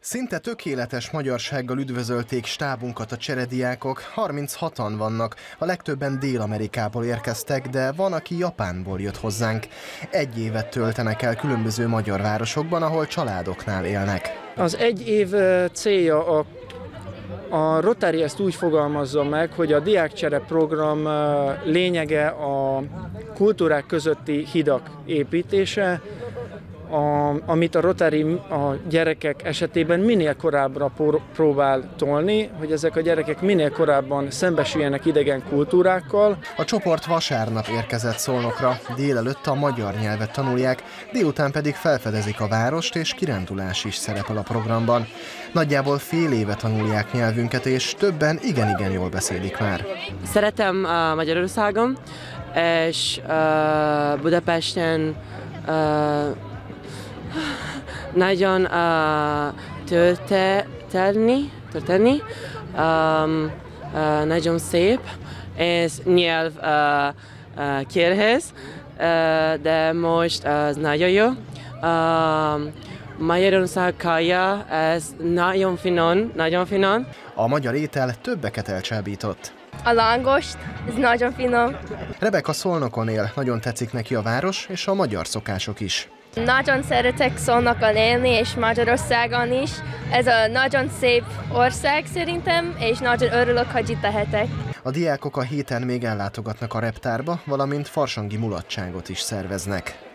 Szinte tökéletes magyarsággal üdvözölték stábunkat a cserediákok, 36-an vannak, a legtöbben Dél-Amerikából érkeztek, de van, aki Japánból jött hozzánk. Egy évet töltenek el különböző magyar városokban, ahol családoknál élnek. Az egy év célja a Rotary ezt úgy fogalmazza meg, hogy a diákcsere program lényege a kultúrák közötti hidak építése, amit a Rotary a gyerekek esetében minél korábbra próbál tolni, hogy ezek a gyerekek minél korábban szembesüljenek idegen kultúrákkal. A csoport vasárnap érkezett Szolnokra, délelőtt a magyar nyelvet tanulják, délután pedig felfedezik a várost, és kirándulás is szerepel a programban. Nagyjából fél éve tanulják nyelvünket, és többen igen-igen jól beszélik már. Szeretem Magyarországon, és Budapesten nagyon történni, nagyon szép, és nyelv kérhez, de most az nagyon jó. Magyarország kaja, ez nagyon finom, nagyon finom. A magyar étel többeket elcsábított. A lángost, ez nagyon finom. Rebeka Szolnokon él, nagyon tetszik neki a város és a magyar szokások is. Nagyon szeretek Szolnokon élni, és Magyarországon is. Ez a nagyon szép ország szerintem, és nagyon örülök, hogy itt lehetek. A diákok a héten még ellátogatnak a reptárba, valamint farsangi mulatságot is szerveznek.